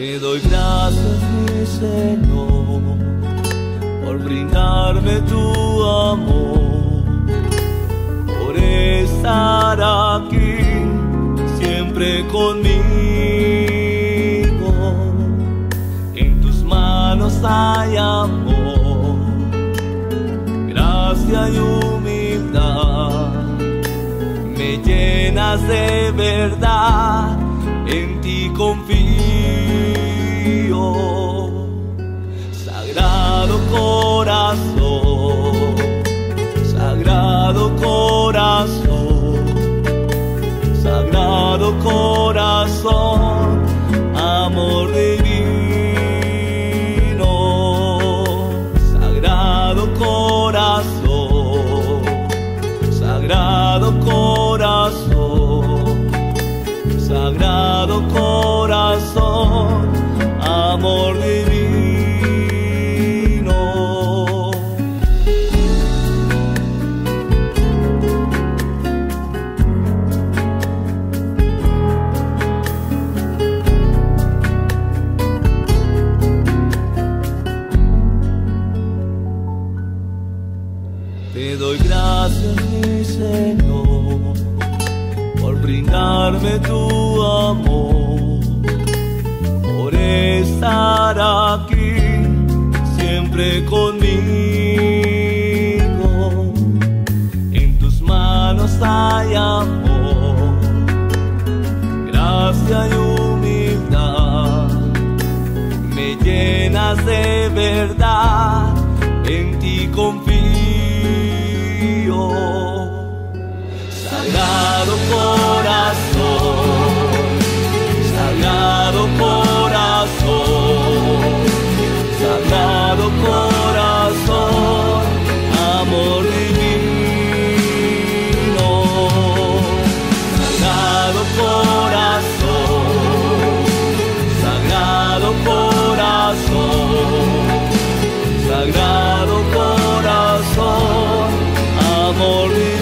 Te doy gracias, mi Señor, por brindarme tu amor, por estar aquí siempre conmigo. En tus manos hay amor, gracia y humildad. Me llenas de verdad, en ti confío, Sagrado Corazón, Sagrado Corazón, amor divino. Sagrado Corazón, Sagrado Corazón, amor divino. Te doy gracias, mi Señor, por brindarme tu amor, por estar aquí siempre conmigo. En tus manos hay amor, gracia y humildad. Me llenas de verdad, en ti confío. Sagrado Corazón, Sagrado Corazón, Sagrado Corazón, amor divino. Sagrado Corazón, Sagrado Corazón, Sagrado Corazón, amor divino.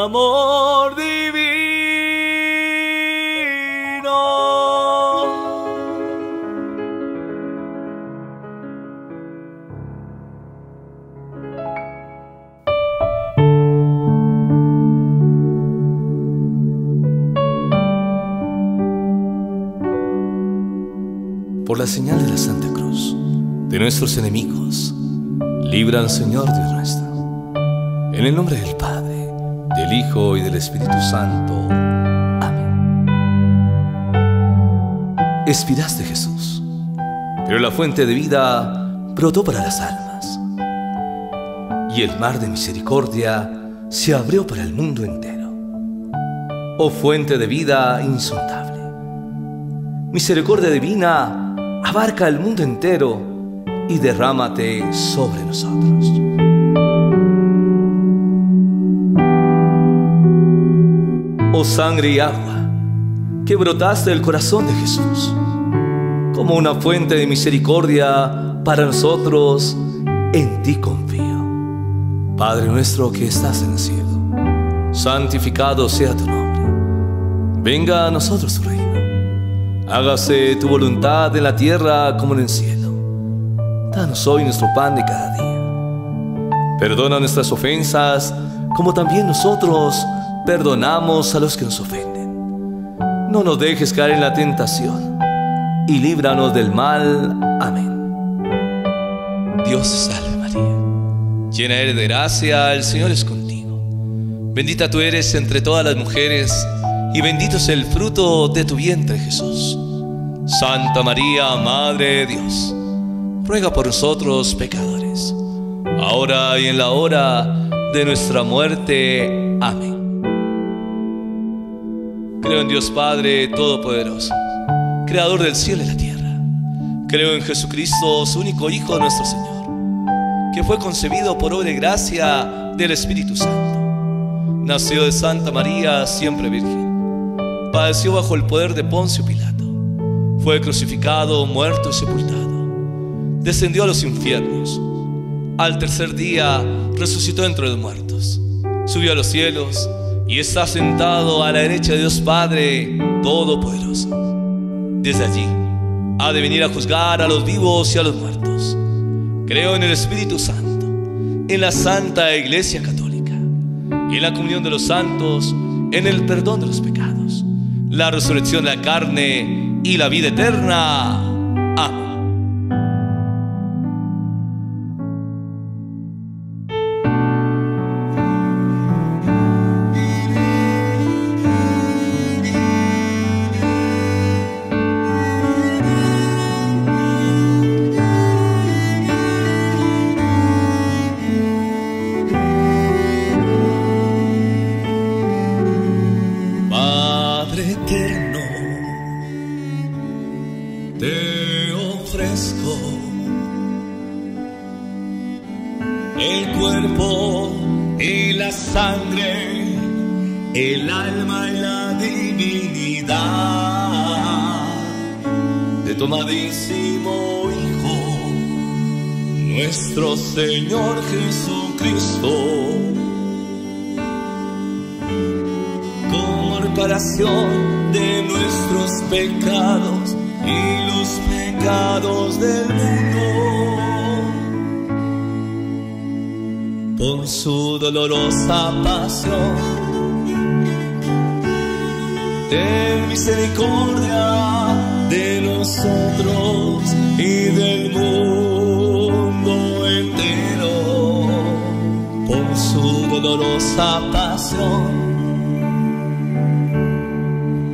Amor divino. Por la señal de la Santa Cruz, de nuestros enemigos, líbranos, Señor Dios nuestro. En el nombre del Padre, del Hijo y del Espíritu Santo. Amén. Expiraste, Jesús, pero la fuente de vida brotó para las almas, y el mar de misericordia se abrió para el mundo entero. Oh fuente de vida insondable, misericordia divina, abarca el mundo entero y derrámate sobre nosotros. Oh sangre y agua, que brotaste del corazón de Jesús, como una fuente de misericordia para nosotros, en ti confío. Padre nuestro que estás en el cielo, santificado sea tu nombre. Venga a nosotros tu reino. Hágase tu voluntad en la tierra como en el cielo. Danos hoy nuestro pan de cada día. Perdona nuestras ofensas, como también nosotros perdonamos a los que nos ofenden. No nos dejes caer en la tentación, y líbranos del mal. Amén. Dios te salve María, Llena eres de gracia, el Señor es contigo. Bendita tú eres entre todas las mujeres, y bendito es el fruto de tu vientre, Jesús. Santa María, Madre de Dios, ruega por nosotros pecadores, ahora y en la hora de nuestra muerte. Amén. Creo en Dios Padre Todopoderoso, Creador del cielo y la tierra. Creo en Jesucristo, su único Hijo, nuestro Señor, que fue concebido por obra y gracia del Espíritu Santo. Nació de Santa María, siempre virgen. Padeció bajo el poder de Poncio Pilato. Fue crucificado, muerto y sepultado. Descendió a los infiernos. Al tercer día resucitó entre los muertos. Subió a los cielos y está sentado a la derecha de Dios Padre Todopoderoso. Desde allí ha de venir a juzgar a los vivos y a los muertos. Creo en el Espíritu Santo, en la Santa Iglesia Católica, en la comunión de los santos, en el perdón de los pecados, la resurrección de la carne y la vida eterna. Amén. Señor Jesucristo, con reparación de nuestros pecados y los pecados del mundo, por su dolorosa pasión, ten misericordia de nosotros y del mundo. Por su dolorosa pasión,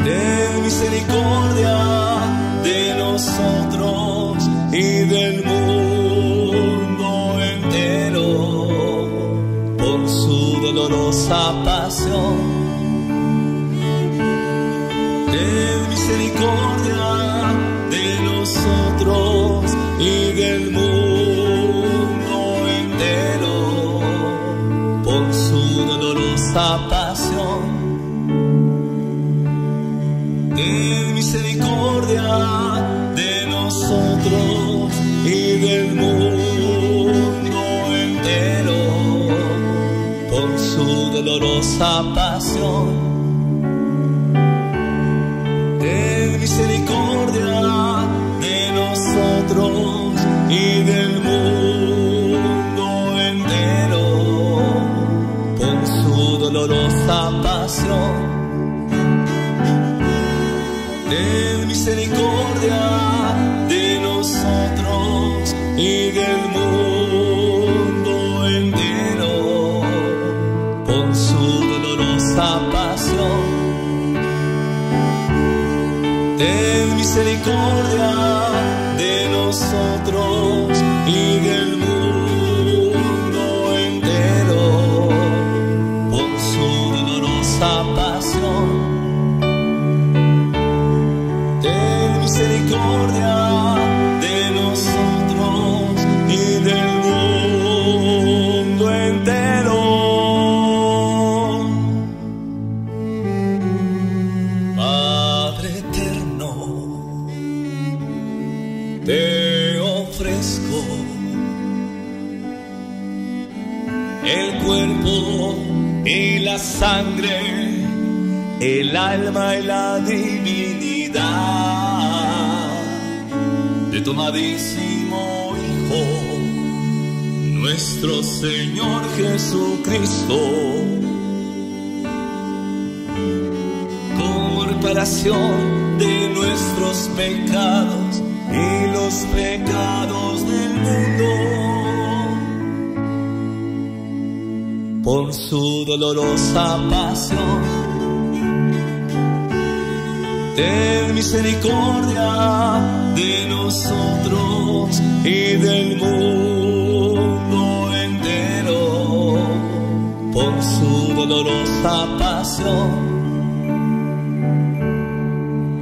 ten misericordia de nosotros y del mundo entero. Por su dolorosa pasión, ten misericordia de nosotros y del mundo entero. Por su dolorosa pasión, ten misericordia de nosotros y del mundo entero. Por su dolorosa pasión, ten misericordia de nosotros y del mundo entero. Dolorosa pasión, ten misericordia de nosotros y del mundo entero. Por su dolorosa pasión, ten misericordia de nosotros y del mundo entero. Pasión, ten misericordia el cuerpo y la sangre, el alma y la divinidad de tu amadísimo Hijo, nuestro Señor Jesucristo. Como reparación de nuestros pecados y los pecados del mundo, por su dolorosa pasión, ten misericordia de nosotros y del mundo entero. Por su dolorosa pasión,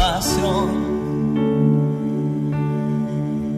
pasión,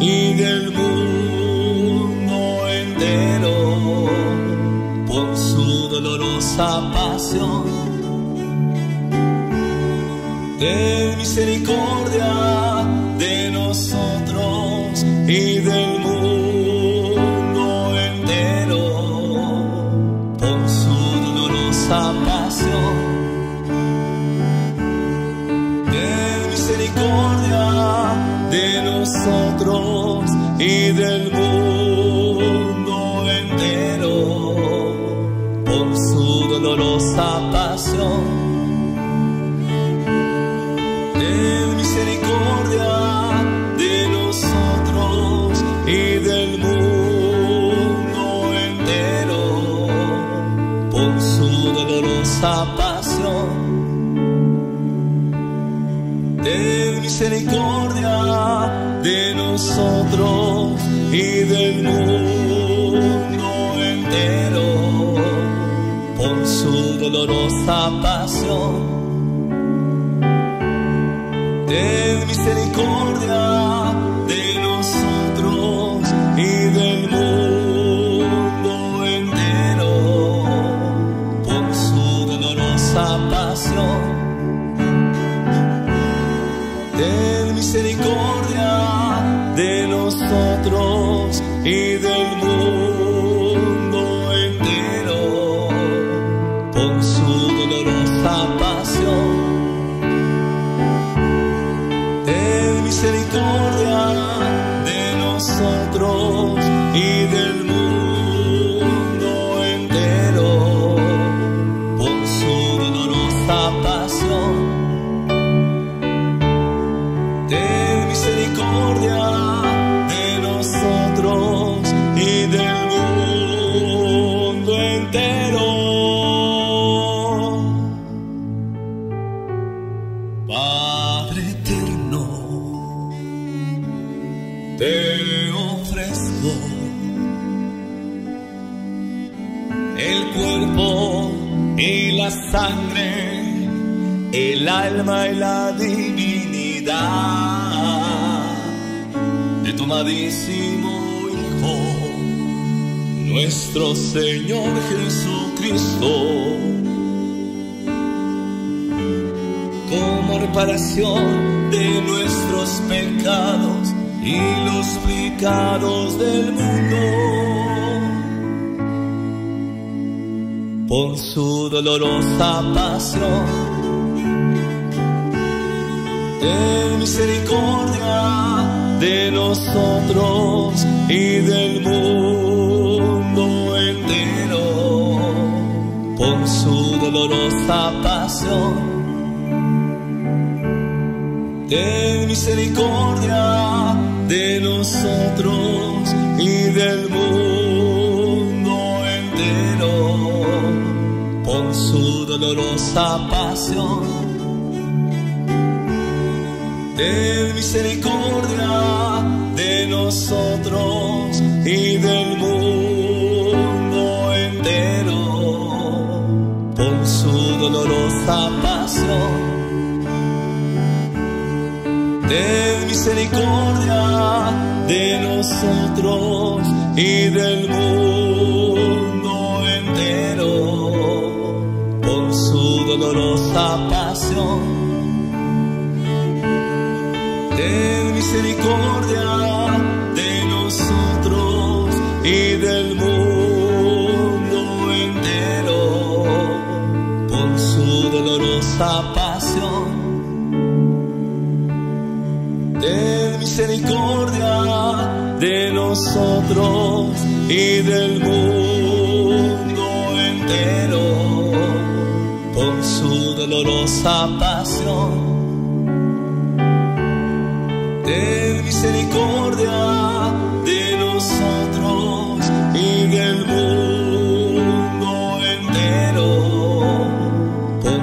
y del mundo entero. Por su dolorosa pasión, ten misericordia de nosotros y del mundo entero. Por su dolorosa pasión, de nosotros y del mundo entero. Por su dolorosa pasión, hermosa pasión, ten misericordia de nosotros y del mundo entero. Por su dolorosa pasión, ten misericordia de nosotros y del mundo. Ten misericordia de nosotros y del mundo entero. Por su dolorosa pasión, ten misericordia de nosotros y del mundo entero. Por su dolorosa pasión, de nosotros y del mundo entero. Padre eterno, te ofrezco el cuerpo y la sangre, el alma y la divinidad de tu amadísimo Hijo, nuestro Señor Jesucristo, como reparación de nuestros pecados y los pecados del mundo. Por su dolorosa pasión, ten misericordia de nosotros y del mundo entero. Por su dolorosa pasión, ten misericordia de nosotros y del mundo entero. Por su dolorosa pasión, ten misericordia de nosotros y del mundo entero. Por su dolorosa pasión, ten misericordia de nosotros y del mundo entero. Por su dolorosa pasión, ten misericordia de nosotros y del mundo entero. Por su dolorosa pasión, ten misericordia de nosotros y del mundo entero. Por su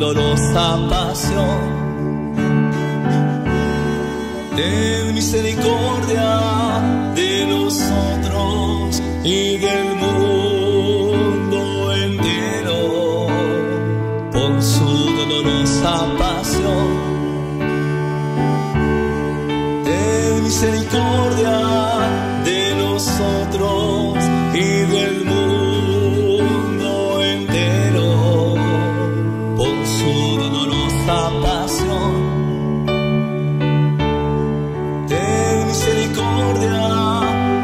dolorosa pasión, ten misericordia de nosotros y del mundo entero. Por su dolorosa pasión, ten misericordia de nosotros y del mundo entero. Por su dolorosa pasión, misericordia de nosotros y del mundo entero. Por su dolorosa pasión, ten misericordia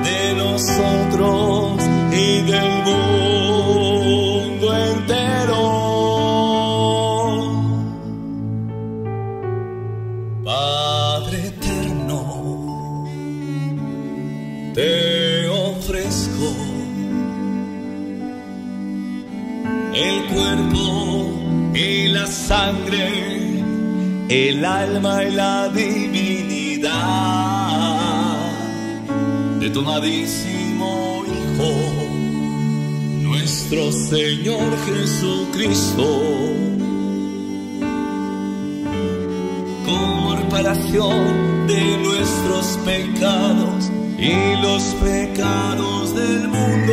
de nosotros y del mundo entero. Padre eterno, te ofrezco el cuerpo y la sangre, el alma y la divinidad de tu amadísimo Hijo, nuestro nuestro Señor Jesucristo, como reparación de nuestros pecados y los pecados del mundo.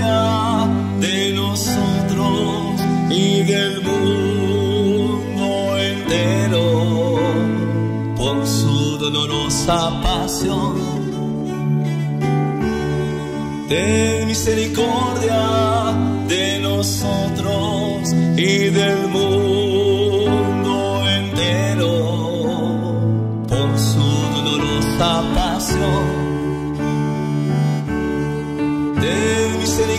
de nosotros y del mundo entero. Por su dolorosa pasión, ten misericordia de nosotros y del mundo entero. Por su dolorosa pasión, ten misericordia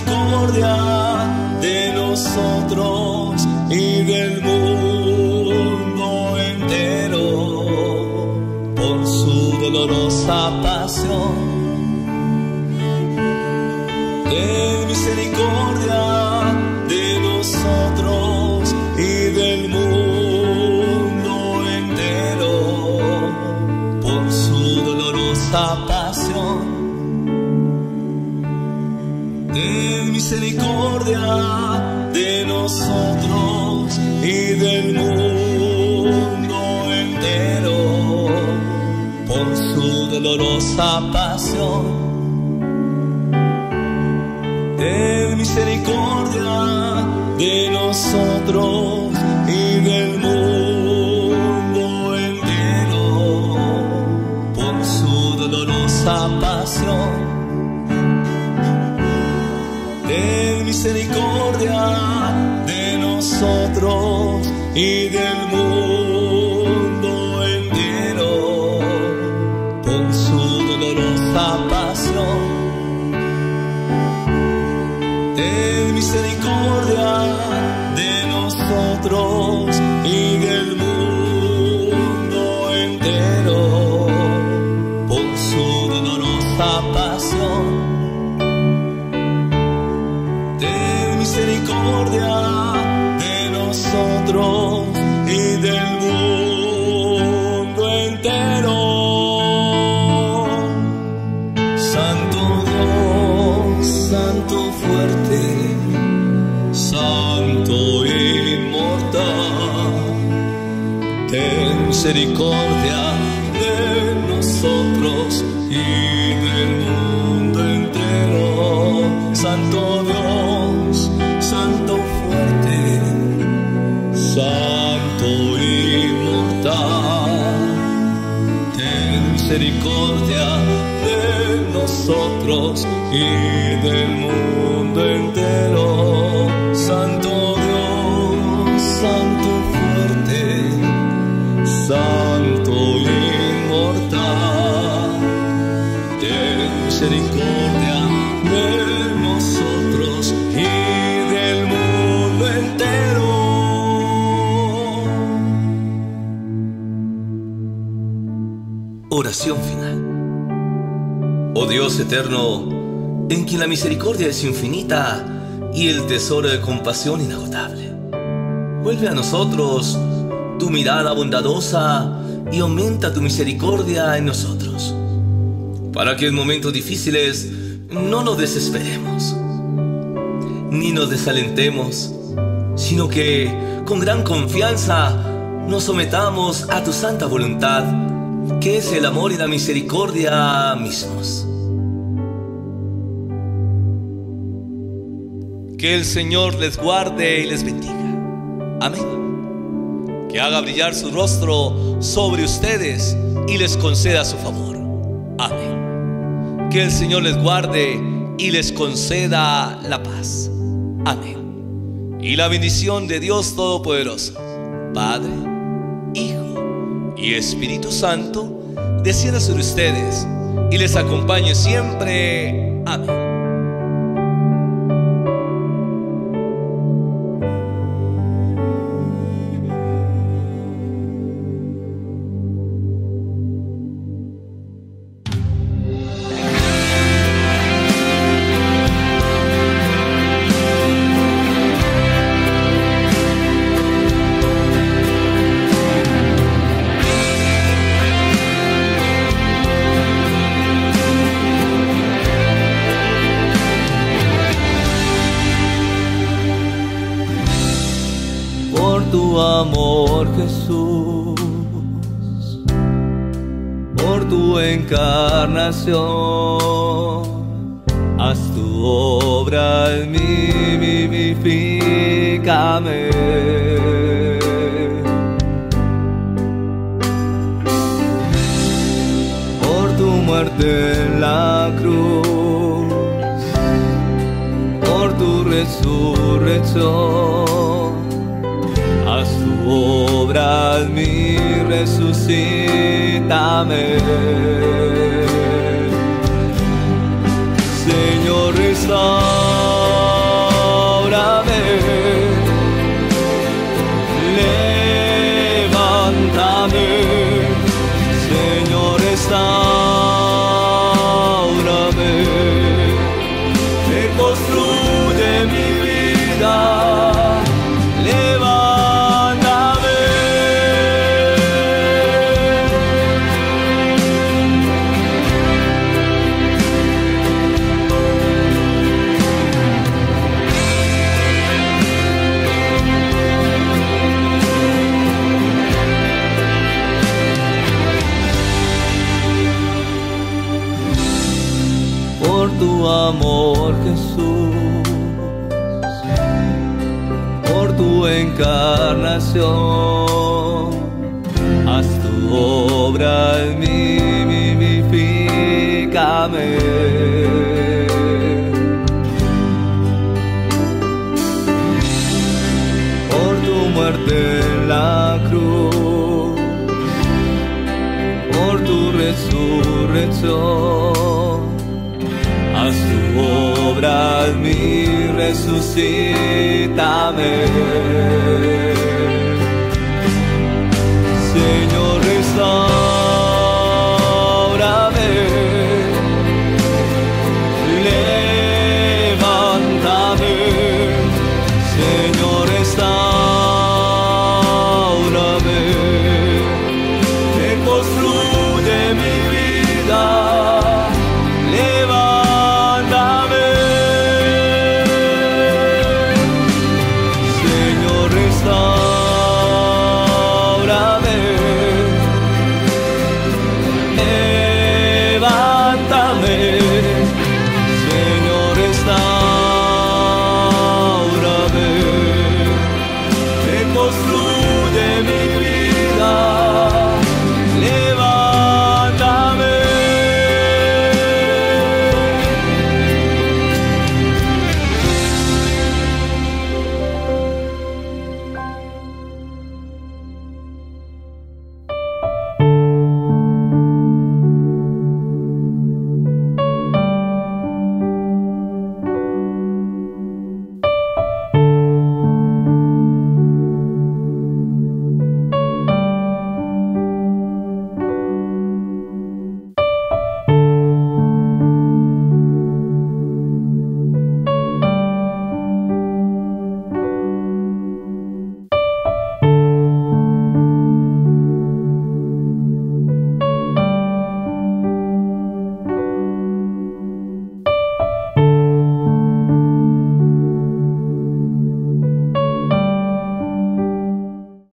de nosotros y del mundo entero. Por su dolorosa pasión, ten misericordia de nosotros y del mundo entero. Por su dolorosa pasión, ten misericordia de nosotros y del mundo entero. Por su dolorosa pasión, ten misericordia de nosotros y del mundo entero. Por su dolorosa pasión, ten misericordia de nosotros y del mundo entero. Por su dolorosa pasión, ten misericordia de nosotros y del mundo entero. Por su dolorosa pasión, ten misericordia de nosotros y del mundo entero. Santo Dios, santo fuerte, santo inmortal, ten misericordia de nosotros y del mundo entero. Santo Dios, santo fuerte, santo inmortal, ten misericordia de nosotros y del mundo entero. Santo Dios, santo fuerte, santo inmortal, ten misericordia de nosotros y del mundo entero. Oración final. Oh Dios eterno, en quien la misericordia es infinita y el tesoro de compasión inagotable, vuelve a nosotros tu mirada bondadosa y aumenta tu misericordia en nosotros, para que en momentos difíciles no nos desesperemos, ni nos desalentemos, sino que con gran confianza nos sometamos a tu santa voluntad, que es el amor y la misericordia mismos. Que el Señor les guarde y les bendiga. Amén. Que haga brillar su rostro sobre ustedes y les conceda su favor. Amén. Que el Señor les guarde y les conceda la paz. Amén. Y la bendición de Dios Todopoderoso, Padre, Hijo y Espíritu Santo, descienda sobre ustedes y les acompañe siempre. Amén. tu amor, Jesús, por tu encarnación, haz tu obra en mí, vivifícame. Por tu muerte en la cruz, por tu resurrección, haz tu obra en mí, resucítame. Señor, restaurame, levántame. Señor, restaurame, reconstruye mi vida. Por tu amor, Jesús, por tu encarnación, haz tu obra en mí, vivifícame. Por tu muerte en la cruz, por tu resurrección, haz tu obra en mí, resucítame.